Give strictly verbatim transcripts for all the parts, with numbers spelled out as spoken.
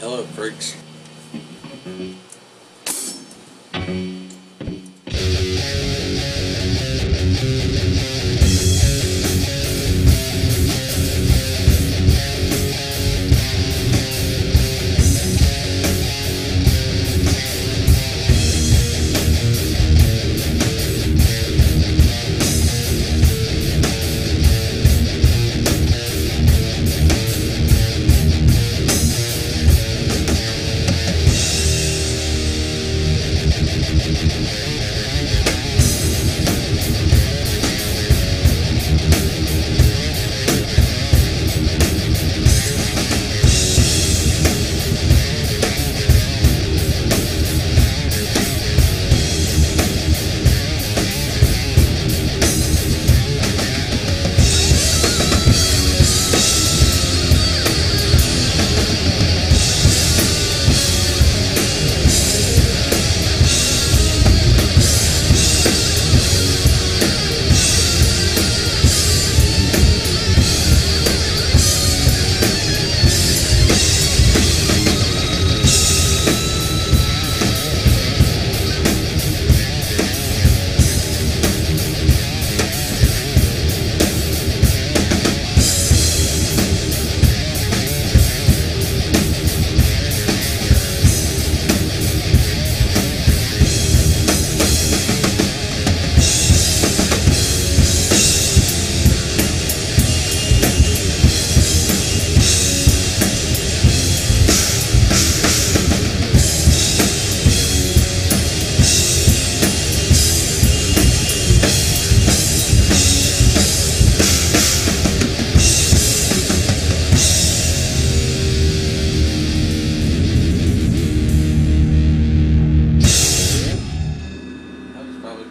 Hello, freaks.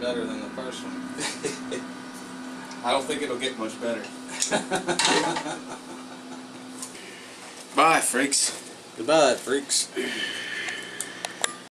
Better than the first one. I don't think it'll get much better. Bye, freaks. Goodbye, freaks.